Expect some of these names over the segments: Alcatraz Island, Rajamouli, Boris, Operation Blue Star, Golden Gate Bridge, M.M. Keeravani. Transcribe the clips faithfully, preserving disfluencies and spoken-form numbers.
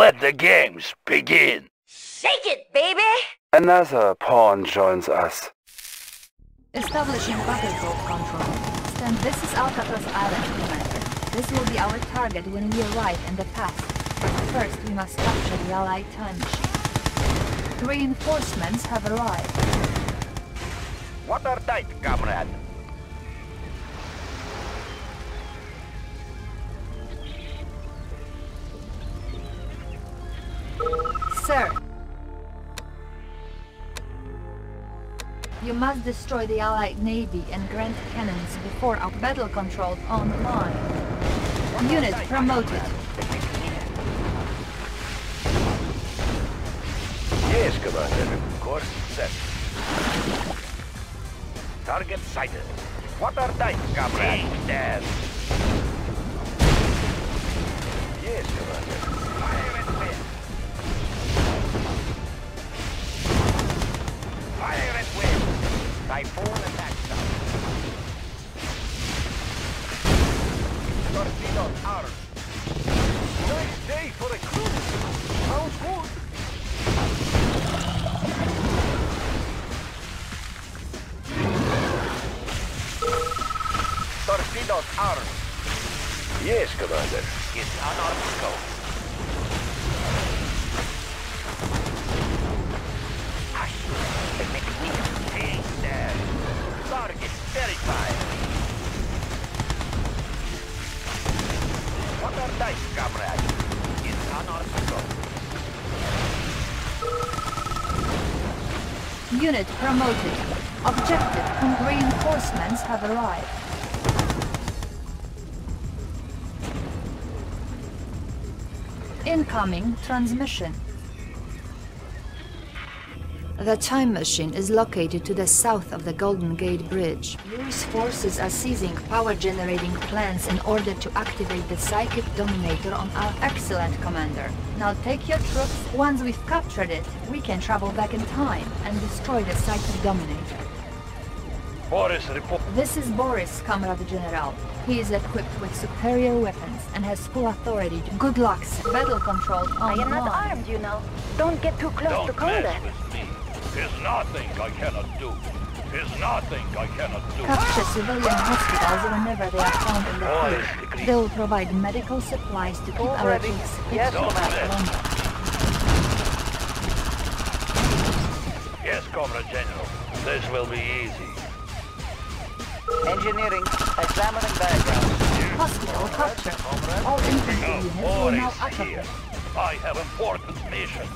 Let the games begin! Shake it, baby! Another pawn joins us. Establishing battlefield control. Then this is Alcatraz Island, Commander. This will be our target when we arrive in the pass. First, we must capture the Allied time machine. Reinforcements have arrived. Watertight, comrade. Sir. You must destroy the Allied Navy and Grand Cannons before our battle control online. Unit promoted. Yes, Commander. Course set. Target sighted. Watertight, comrade. Dead. Yes, Commander. Fire at will! Typhoon attack shot. Torpedoes armed. Nice day for a cruise! Sounds good! Torpedoes armed. Yes, Commander. It's unarmed scope. Verified. What are dice, comrade? It's unarmed. Unit promoted. Objective and reinforcements have arrived. Incoming transmission. The time machine is located to the south of the Golden Gate Bridge. U S forces are seizing power-generating plants in order to activate the psychic dominator on our excellent commander. Now take your troops. Once we've captured it, we can travel back in time and destroy the psychic dominator. Boris, report. This is Boris, Comrade General. He is equipped with superior weapons and has full authority to... Good luck, sir. Battle control online. I am not armed, you know. Don't get too close Don't to combat. There's nothing I cannot do. There's nothing I cannot do. Capture civilian hospitals whenever they are found in the field. They will provide medical supplies to keep Already? our troops yes, longer. Yes, Comrade General. This will be easy. Engineering. Examining background. Hospital capture. All infantry units will now activate. I have important mission.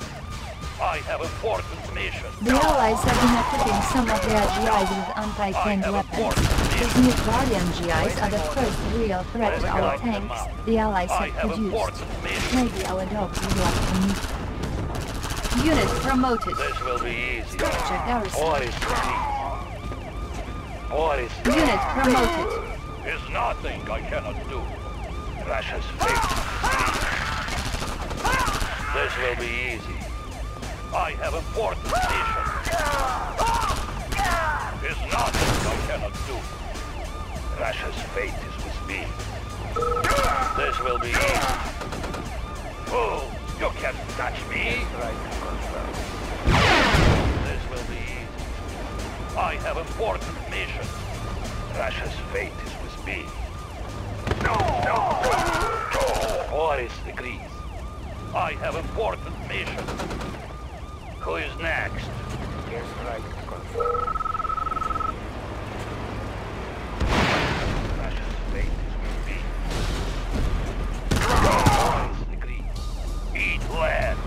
I have important mission. The Allies have been equipping some of their G Is with anti-tank weapons. These new Guardian G Is are the first real threat to our tanks the Allies have produced. Maybe our dogs would like to meet them. Unit promoted. This will be easy. Structure garrison. Boris ready. Boris ready. Unit promoted. There's nothing I cannot do. Russia's fate. This will be easy. I have important mission. There's nothing I cannot do. Russia's fate is with me. This will be easy. Fool, you can't touch me. This will be easy. I have important mission. Russia's fate is with me. No, no, no. Boris agrees. I have important mission. Who is next? Yes, right. Confirm. Russia's fate is with me. Boris agrees. Eat land.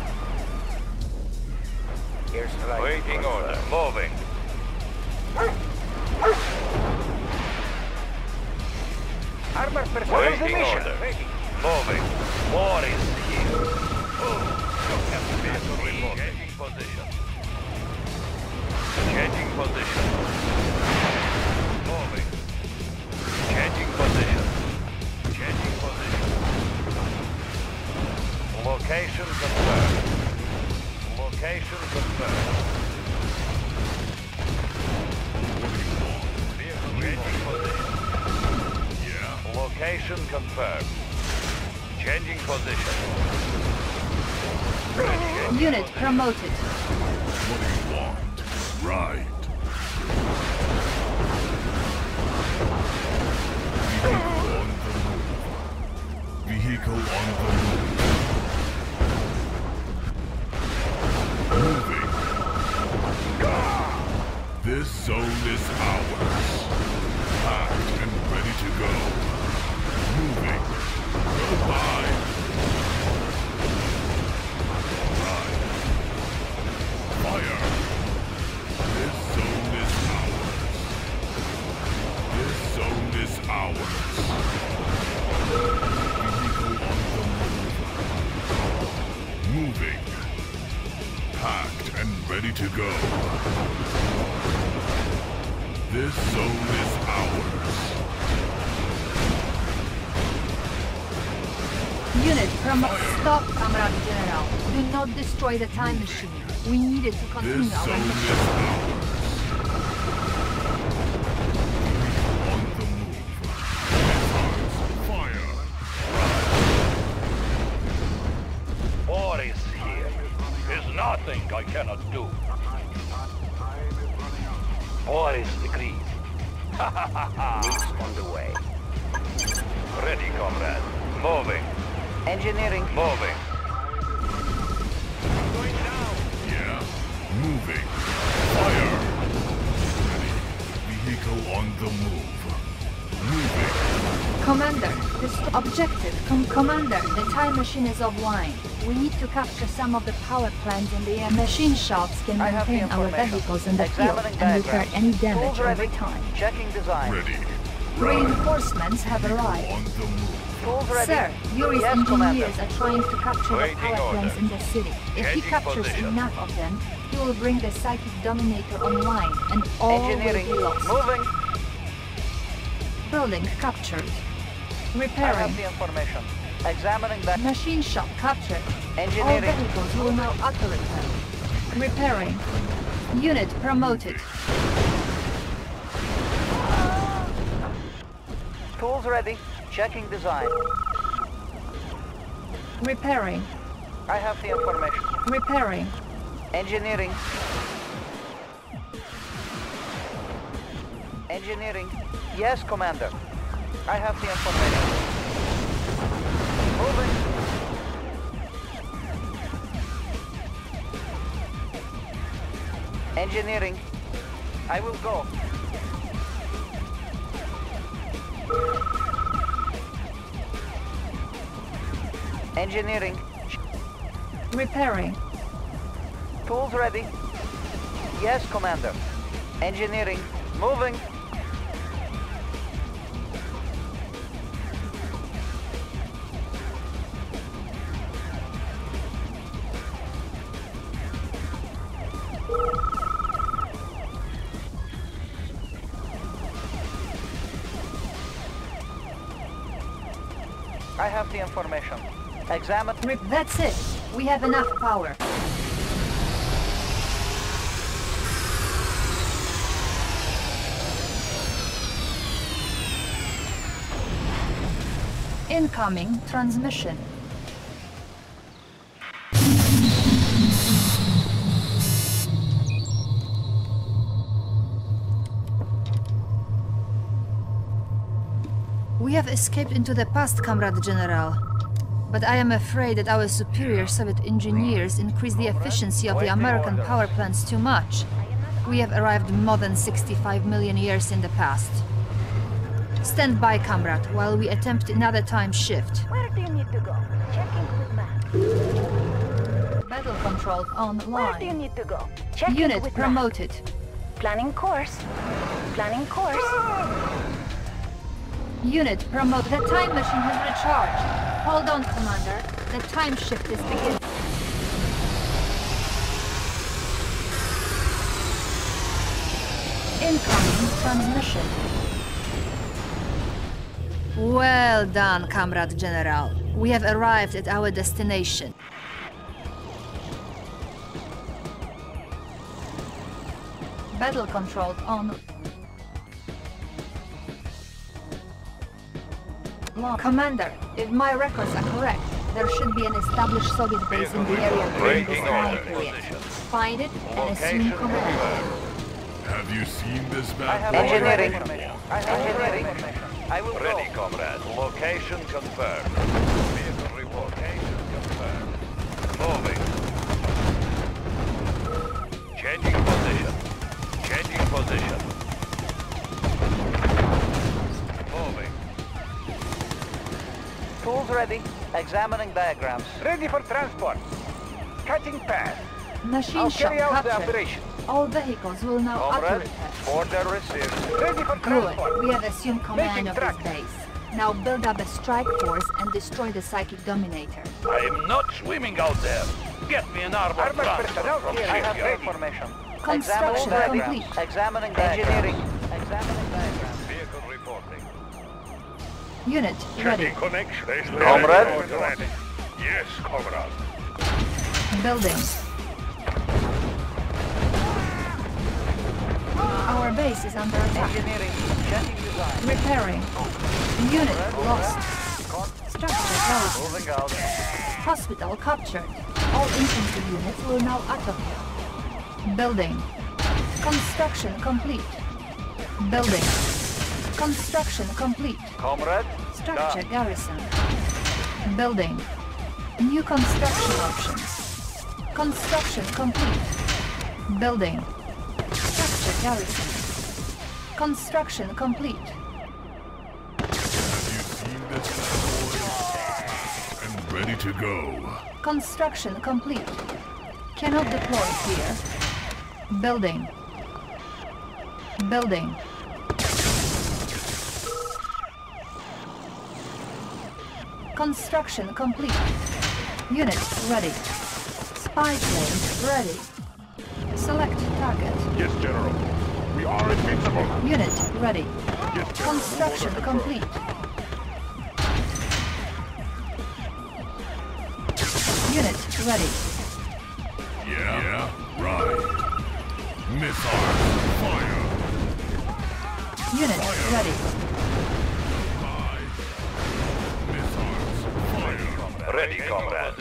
Yes, right. Waiting order. Moving. Armor performance Waiting order. Moving. Moving. Boris here. Oh, you have to be remote. Position. Changing position. Moving. Changing position. Changing position. Location confirmed. Location confirmed. Changing position. Yeah. Location confirmed. Changing position. Unit promoted. What do you want? Right. Vehicle on the move. Vehicle on the move. Moving. This zone is ours. Packed and ready to go. Moving. Goodbye. Alright. Fire. This zone is ours. This zone is ours. Moving. Packed and ready to go. This zone is ours. Unit from stop, Comrade General. Do not destroy the time machine. We needed to continue this our mission. This zone is ours. On the move. Fire. Boris here. There's nothing I cannot do. Boris agrees. Ha ha ha ha. Weeks on the way. Ready, comrade. Moving. Engineering. Moving. Going down. Yeah. Moving. Fire. Ready. Vehicle on the move. Moving. Commander, this objective. Com Commander, the time machine is offline. We need to capture some of the power plants in the air. Machine shops can maintain our vehicles in the field and repair any damage every time. Checking design. Ready. Reinforcements have arrived. Sir, Yuri's engineers are trying to capture the power plants in the city. If he captures enough of them, he will bring the psychic dominator online and all will be lost. Moving. Building captured. Repairing. I have the information. Examining that. Machine shop captured. Engineering. All vehicles will now auto repair. Repairing. Unit promoted. Tools ready. Checking design. Repairing. I have the information. Repairing. Engineering. Engineering. Yes, Commander. I have the information. Moving. Engineering. I will go. Engineering. Repairing. Tools ready. Yes, Commander. Engineering. Moving. I have the information. Examine. That's it. We have enough power. Incoming transmission. We have escaped into the past, Comrade General. But I am afraid that our superior Soviet engineers increased the efficiency of the American power plants too much. We have arrived more than sixty-five million years in the past. Stand by, comrade, while we attempt another time shift. Where do you need to go? Checking with map. Battle control online. Where do you need to go? Checking with map. Unit promoted. Planning course. Planning course. Unit, promote. The time machine has recharged. Hold on, Commander. The time shift is beginning. Incoming transmission. Well done, Comrade General. We have arrived at our destination. Battle control on. Commander, if my records are correct, there should be an established Soviet base in the area during this time period. Find it and assume command. Have you seen this map? Engineering. I have engineering. I will ready, go. Comrade. Location confirmed. Vehicle report. Location confirmed. Moving. Changing position. Changing position. Moving. Tools ready. Examining diagrams. Ready for transport. Cutting path. Machine I'll shop carry out captured. The operation. All vehicles will now operate. Order received. Ready for transport. Good. We have assumed command Making of track. This base. Now build up a strike force and destroy the psychic dominator. I am not swimming out there. Get me an armor. Armor personnel from here. I have ready. Information. Construction Examining complete. Examining engineering. Examining diagrams. Vehicle reporting. Unit ready. Checking connection. Comrade. Ready. Yes, comrade. Buildings. Our base is under attack. Engineering. Repairing. Unit lost. Structure lost. Hospital captured. All infantry units will now attack. Building. Construction complete. Building. Construction complete. Comrade. Structure garrison. Building. New construction options. Construction complete. Building. Garrison. Construction complete. Have you seen this before? I'm ready to go. Construction complete. Cannot deploy here. Building. Building. Construction complete. Unit ready. Spy plane ready. Select target. Yes, General. We are invincible. Unit ready. Yes, construction complete. Unit ready. Yeah, yeah. Right. Missile fire. Unit fire. Ready. Five. Missiles fire. Ready, combat.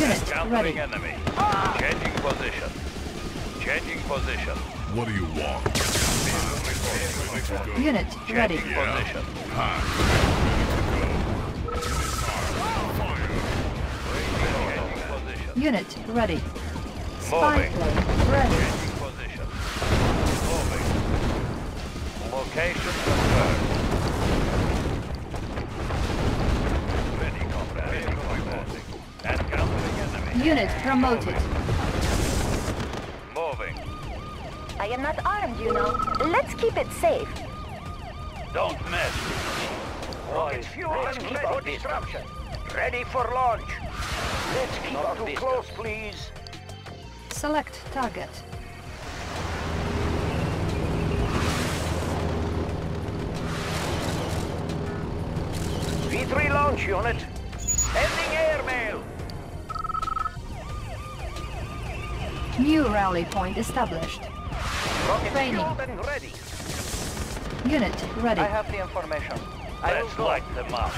Unit ready. Enemy. Changing position. Changing position. What do you want? Unit ready. Changing yeah. Position. Pass. Unit ready. Spy plane ready. Changing position. Moving. Location confirmed. Ready, combat. Encountering enemy. Unit promoted. I am not armed, you know. Let's keep it safe. Don't mess with me. Let's keep our disruption. Ready for launch. Let's keep not too close, please. Select target. V three launch unit. Sending airmail. New rally point established. Training. Ready. Unit ready. I have the information. I Let's will light them up.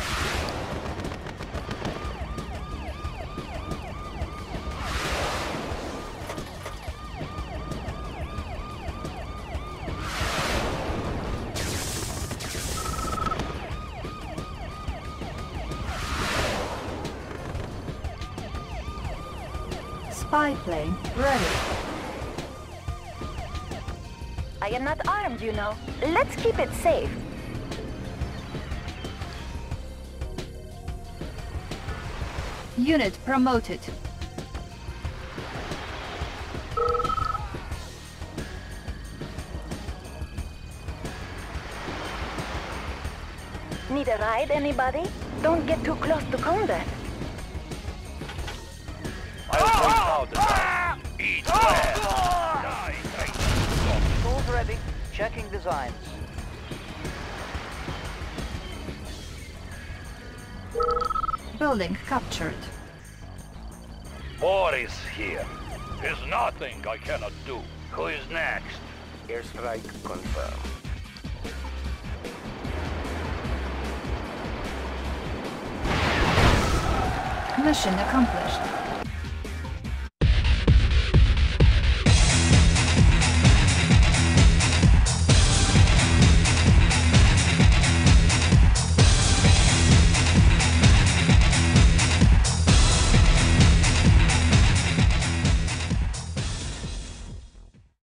Spy plane ready. I am not armed, you know. Let's keep it safe. Unit promoted. Need a ride, anybody? Don't get too close to combat. I'll oh, point out the Eat oh, ready. Checking designs. Building captured. Boris here. There's nothing I cannot do. Who is next? Airstrike confirmed. Mission accomplished.